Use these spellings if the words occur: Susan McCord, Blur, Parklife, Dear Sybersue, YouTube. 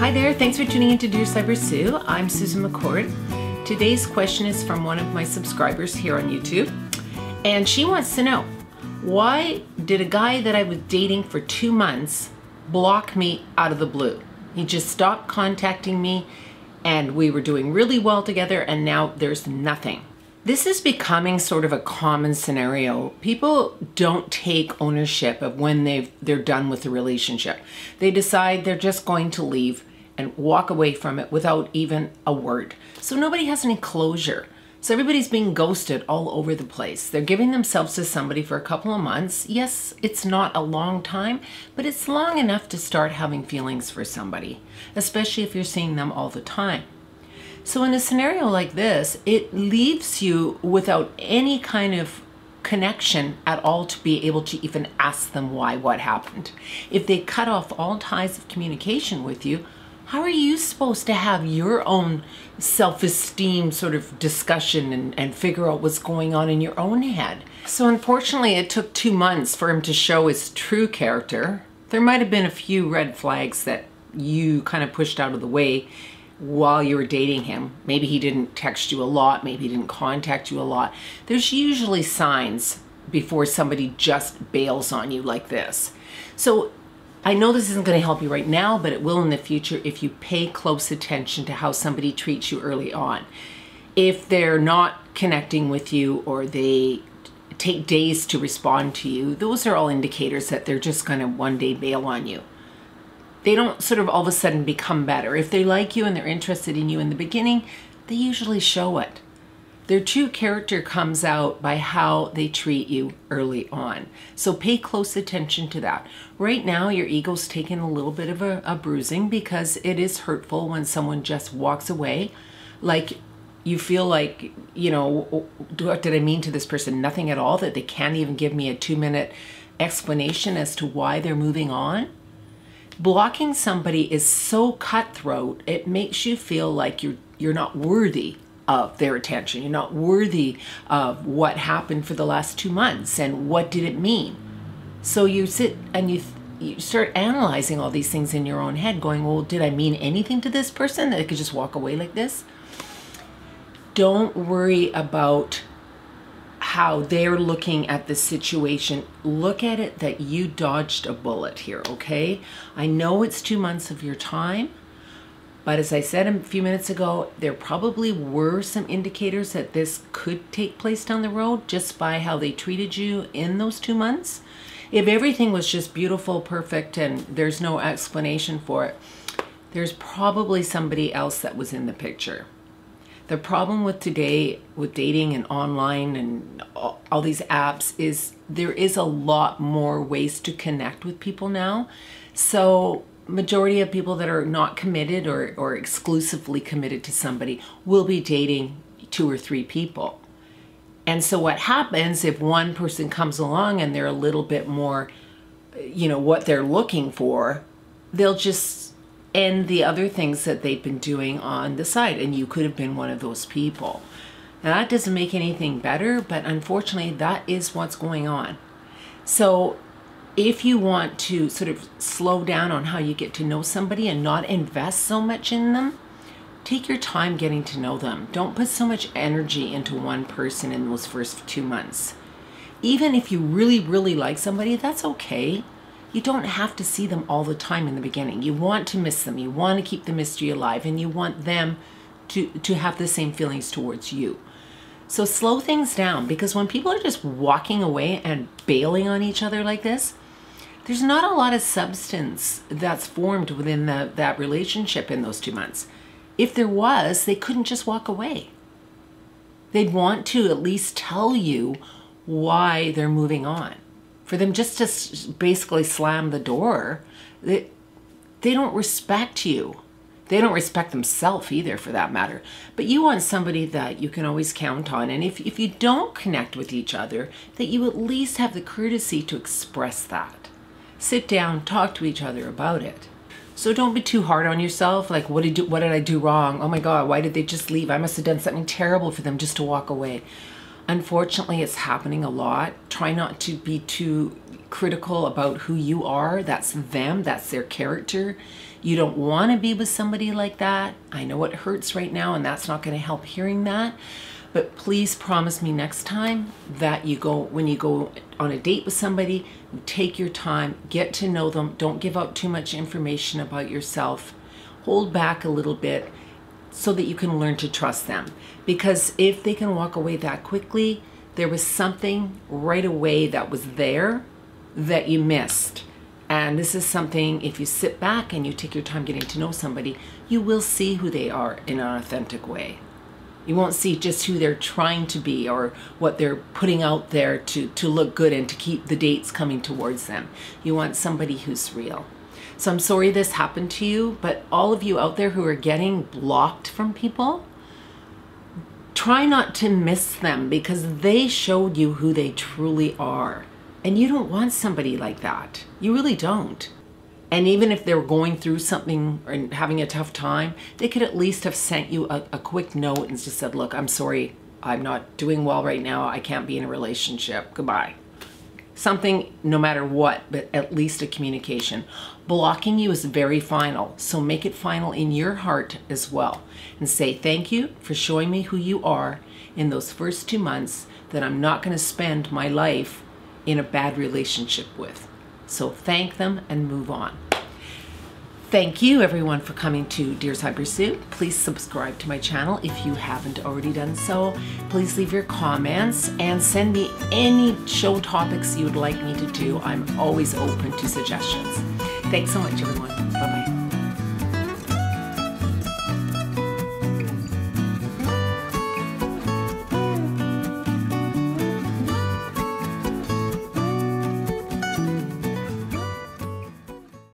Hi there, thanks for tuning in to Dear Sybersue. I'm Susan McCord. Today's question is from one of my subscribers here on YouTube, and she wants to know, why did a guy that I was dating for 2 months block me out of the blue? He just stopped contacting me, and we were doing really well together, and now there's nothing. This is becoming sort of a common scenario. People don't take ownership of when they're done with the relationship. They decide they're just going to leave and walk away from it without even a word. So nobody has any closure. So everybody's being ghosted all over the place. They're giving themselves to somebody for a couple of months. Yes, it's not a long time, but it's long enough to start having feelings for somebody, especially if you're seeing them all the time. So in a scenario like this, it leaves you without any kind of connection at all to be able to even ask them why, what happened. If they cut off all ties of communication with you, how are you supposed to have your own self-esteem sort of discussion and figure out what's going on in your own head? So unfortunately, it took 2 months for him to show his true character. There might have been a few red flags that you kind of pushed out of the way while you were dating him. Maybe he didn't text you a lot, maybe he didn't contact you a lot. There's usually signs before somebody just bails on you like this. So I know this isn't going to help you right now, but it will in the future if you pay close attention to how somebody treats you early on. If they're not connecting with you or they take days to respond to you, those are all indicators that they're just going to one day bail on you. They don't sort of all of a sudden become better. If they like you and they're interested in you in the beginning, they usually show it. Their true character comes out by how they treat you early on. So pay close attention to that. Right now, your ego's taking a little bit of a bruising because it is hurtful when someone just walks away. Like, you feel like, you know, what did I mean to this person? Nothing at all, that they can't even give me a 2-minute explanation as to why they're moving on. Blocking somebody is so cutthroat, it makes you feel like you're not worthy of their attention. You're not worthy of what happened for the last 2 months and what did it mean. So you sit and you start analyzing all these things in your own head going, well, did I mean anything to this person that I could just walk away like this? Don't worry about how they're looking at the situation. Look at it that you dodged a bullet here, okay? I know it's 2 months of your time, but as I said a few minutes ago, there probably were some indicators that this could take place down the road just by how they treated you in those 2 months. If everything was just beautiful, perfect, and there's no explanation for it, there's probably somebody else that was in the picture. The problem with today, with dating and online and all these apps, is there is a lot more ways to connect with people now. So majority of people that are not committed or exclusively committed to somebody will be dating 2 or 3 people. And so what happens if one person comes along and they're a little bit more, you know, what they're looking for, they'll just and the other things that they've been doing on the side, and you could have been one of those people. Now, that doesn't make anything better, but unfortunately that is what's going on. So if you want to sort of slow down on how you get to know somebody and not invest so much in them, take your time getting to know them. Don't put so much energy into one person in those first 2 months. Even if you really, really like somebody, that's okay. You don't have to see them all the time in the beginning. You want to miss them. You want to keep the mystery alive, and you want them to have the same feelings towards you. So slow things down, because when people are just walking away and bailing on each other like this, there's not a lot of substance that's formed within that relationship in those 2 months. If there was, they couldn't just walk away. They'd want to at least tell you why they're moving on. For them just to basically slam the door, they don't respect you. They don't respect themselves either, for that matter. But you want somebody that you can always count on. And if you don't connect with each other, that you at least have the courtesy to express that. Sit down, talk to each other about it. So don't be too hard on yourself. Like, what did I do wrong? Oh my God, why did they just leave? I must have done something terrible for them just to walk away. Unfortunately, it's happening a lot. Try not to be too critical about who you are. That's them, that's their character. You don't want to be with somebody like that. I know it hurts right now, and that's not going to help hearing that. But please promise me next time that you go, when you go on a date with somebody, take your time, get to know them. Don't give out too much information about yourself. Hold back a little bit so that you can learn to trust them. Because if they can walk away that quickly, there was something right away that was there that you missed. And this is something, if you sit back and you take your time getting to know somebody, you will see who they are in an authentic way. You won't see just who they're trying to be or what they're putting out there to look good and to keep the dates coming towards them. You want somebody who's real. So I'm sorry this happened to you, but all of you out there who are getting blocked from people, try not to miss them, because they showed you who they truly are. And you don't want somebody like that. You really don't. And even if they're going through something or having a tough time, they could at least have sent you a quick note and just said, look, I'm sorry, I'm not doing well right now. I can't be in a relationship. Goodbye. Something, no matter what, but at least a communication. Blocking you is very final, so make it final in your heart as well. And say, thank you for showing me who you are in those first 2 months that I'm not going to spend my life in a bad relationship with. So thank them and move on. Thank you everyone for coming to Dear Sybersue. Please subscribe to my channel if you haven't already done so. Please leave your comments and send me any show topics you'd like me to do. I'm always open to suggestions. Thanks so much everyone. Bye-bye.